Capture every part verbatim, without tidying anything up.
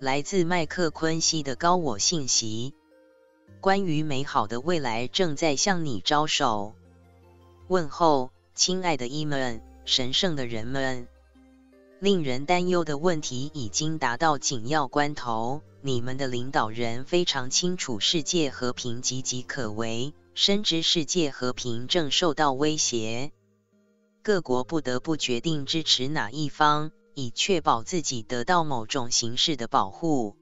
来自麦克昆西的高我信息，关于美好的未来正在向你招手。问候，亲爱的伊们，神圣的人们。令人担忧的问题已经达到紧要关头，你们的领导人非常清楚世界和平岌岌可危，深知世界和平正受到威胁。各国不得不决定支持哪一方，以确保自己得到某种形式的保护。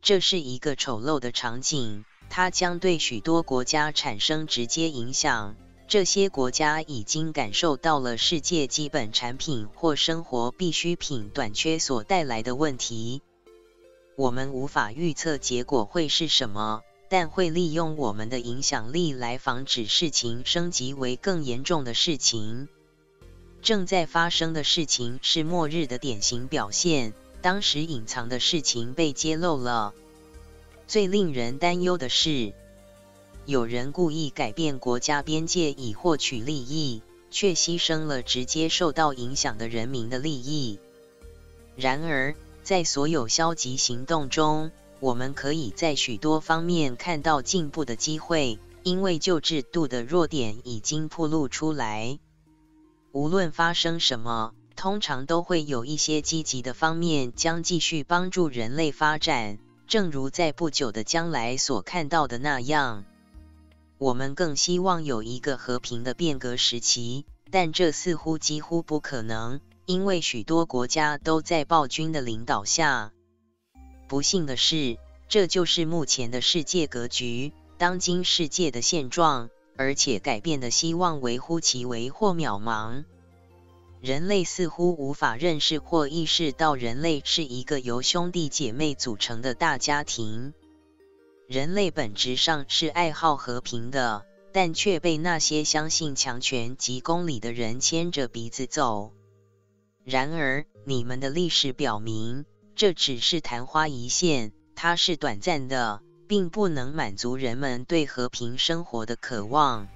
这是一个丑陋的场景，它将对许多国家产生直接影响。这些国家已经感受到了世界基本产品或生活必需品短缺所带来的问题。我们无法预测结果会是什么，但会利用我们的影响力来防止事情升级为更严重的事情。正在发生的事情是末日的典型表现，当时隐藏的事情被揭露了。最令人担忧的是，有人故意改变国家边界以获取利益，却牺牲了直接受到影响的人民的利益。然而，在所有消极行动中，我们可以在许多方面看到进步的机会，因为旧制度的弱点已经暴露出来。无论发生什么，通常都会有一些积极的方面将继续帮助人类发展，正如在不久的将来所看到的那样。我们更希望有一个和平的变革时期，但这似乎几乎不可能，因为许多国家都在暴君的领导下。不幸的是，这就是目前的世界格局，当今世界的现状，而且改变的希望微乎其微或渺茫。人类似乎无法认识或意识到人类是一个由兄弟姐妹组成的大家庭。人类本质上是爱好和平的，但却被那些相信强权及公理的人牵着鼻子走。然而，你们的历史表明，这只是昙花一现，它是短暂的，并不能满足人们对和平生活的渴望。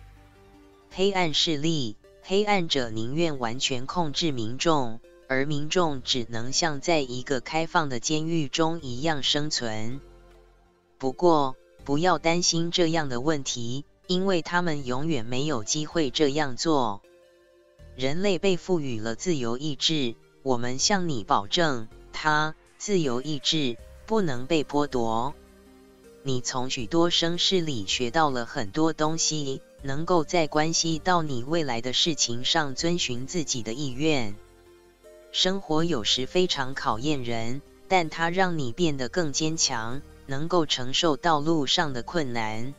黑暗势力，黑暗者宁愿完全控制民众，而民众只能像在一个开放的监狱中一样生存。不过，不要担心这样的问题，因为他们永远没有机会这样做。人类被赋予了自由意志，我们向你保证，它，自由意志，不能被剥夺。你从许多生事里学到了很多东西，能够在关系到你未来的事情上遵循自己的意愿。生活有时非常考验人，但它让你变得更坚强，能够承受道路上的困难。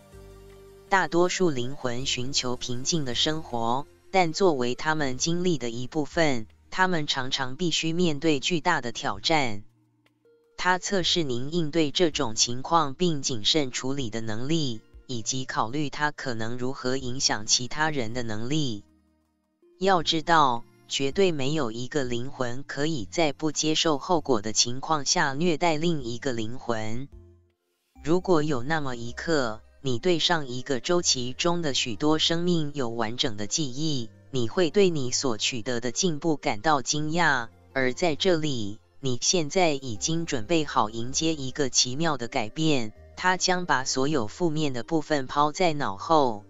大多数灵魂寻求平静的生活，但作为他们经历的一部分，他们常常必须面对巨大的挑战。它测试您应对这种情况并谨慎处理的能力，以及考虑它可能如何影响其他人的能力。要知道，绝对没有一个灵魂可以在不接受后果的情况下虐待另一个灵魂。如果有那么一刻，你对上一个周期中的许多生命有完整的记忆，你会对你所取得的进步感到惊讶，而在这里，你现在已经准备好迎接一个奇妙的改变，它将把所有负面的部分抛在脑后。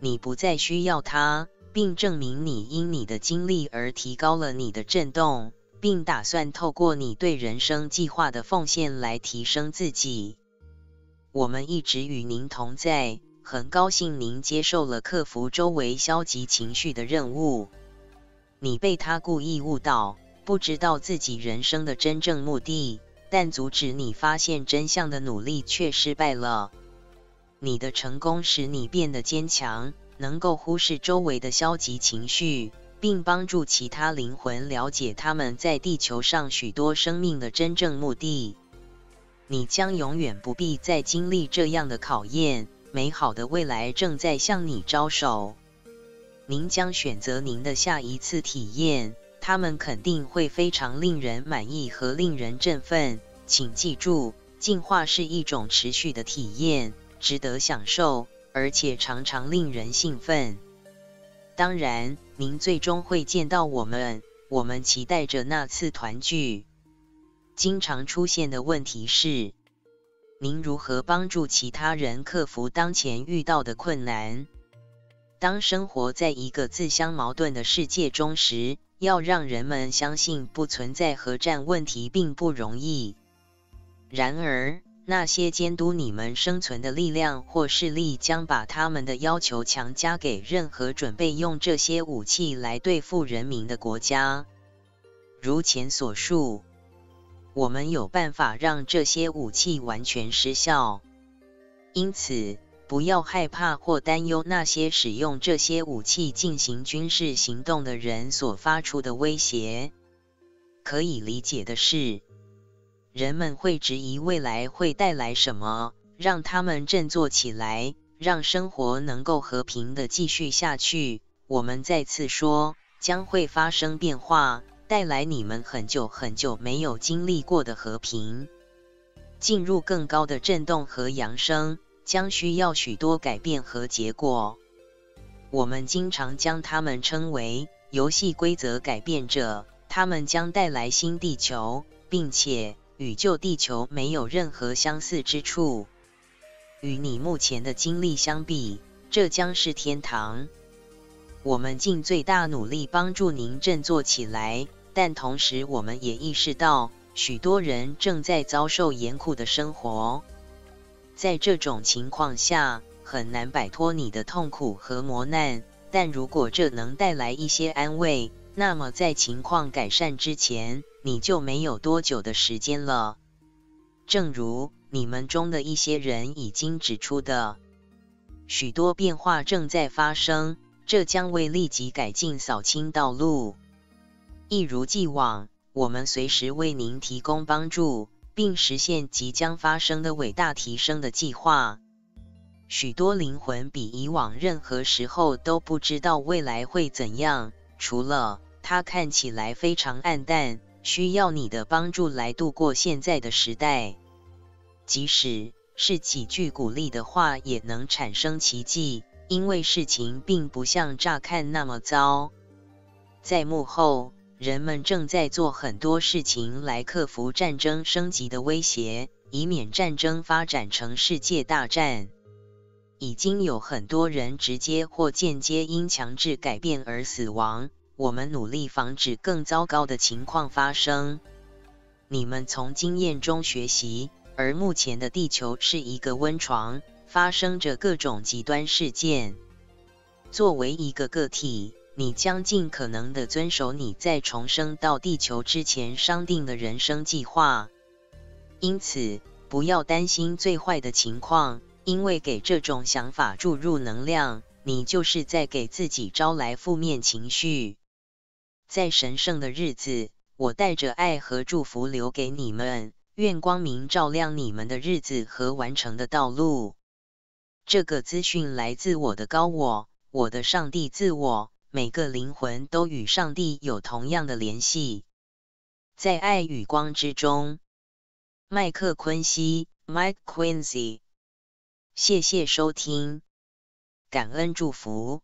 你不再需要它，并证明你因你的经历而提高了你的振动，并打算透过你对人生计划的奉献来提升自己。我们一直与您同在，很高兴您接受了克服周围消极情绪的任务。你被他故意误导，不知道自己人生的真正目的，但阻止你发现真相的努力却失败了。你的成功使你变得坚强，能够忽视周围的消极情绪，并帮助其他灵魂了解他们在地球上许多生命的真正目的。你将永远不必再经历这样的考验，美好的未来正在向你招手。您将选择您的下一次体验，他们肯定会非常令人满意和令人振奋。请记住，进化是一种持续的体验，值得享受，而且常常令人兴奋。当然，您最终会见到我们，我们期待着那次团聚。经常出现的问题是，您如何帮助其他人克服当前遇到的困难？当生活在一个自相矛盾的世界中时，要让人们相信不存在核战问题并不容易。然而，那些监督你们生存的力量或势力将把他们的要求强加给任何准备用这些武器来对付人民的国家。如前所述，我们有办法让这些武器完全失效。因此，不要害怕或担忧那些使用这些武器进行军事行动的人所发出的威胁。可以理解的是，人们会质疑未来会带来什么，让他们振作起来，让生活能够和平地继续下去。我们再次说，将会发生变化，带来你们很久很久没有经历过的和平。进入更高的振动和扬升，将需要许多改变和结果。我们经常将他们称为游戏规则改变者，他们将带来新地球，并且与旧地球没有任何相似之处。与你目前的经历相比，这将是天堂。我们尽最大努力帮助您振作起来，但同时我们也意识到，许多人正在遭受严酷的生活。在这种情况下，很难摆脱你的痛苦和磨难，但如果这能带来一些安慰，那么在情况改善之前，你就没有多久的时间了。正如你们中的一些人已经指出的，许多变化正在发生，这将为立即改进扫清道路。一如既往，我们随时为您提供帮助，并实现即将发生的伟大提升的计划。许多灵魂比以往任何时候都不知道未来会怎样，除了它看起来非常暗淡，需要你的帮助来度过现在的时代。即使是几句鼓励的话也能产生奇迹，因为事情并不像乍看那么糟。在幕后，人们正在做很多事情来克服战争升级的威胁，以免战争发展成世界大战。已经有很多人直接或间接因强制改变而死亡，我们努力防止更糟糕的情况发生。你们从经验中学习，而目前的地球是一个温床，发生着各种极端事件。作为一个个体，你将尽可能地遵守你在重生到地球之前商定的人生计划。因此，不要担心最坏的情况，因为给这种想法注入能量，你就是在给自己招来负面情绪。在神圣的日子，我带着爱和祝福留给你们，愿光明照亮你们的日子和完成的道路。这个资讯来自我的高我，我的上帝自我。每个灵魂都与上帝有同样的联系。在爱与光之中，麦克昆西 Mike Quincy。 谢谢收听，感恩祝福。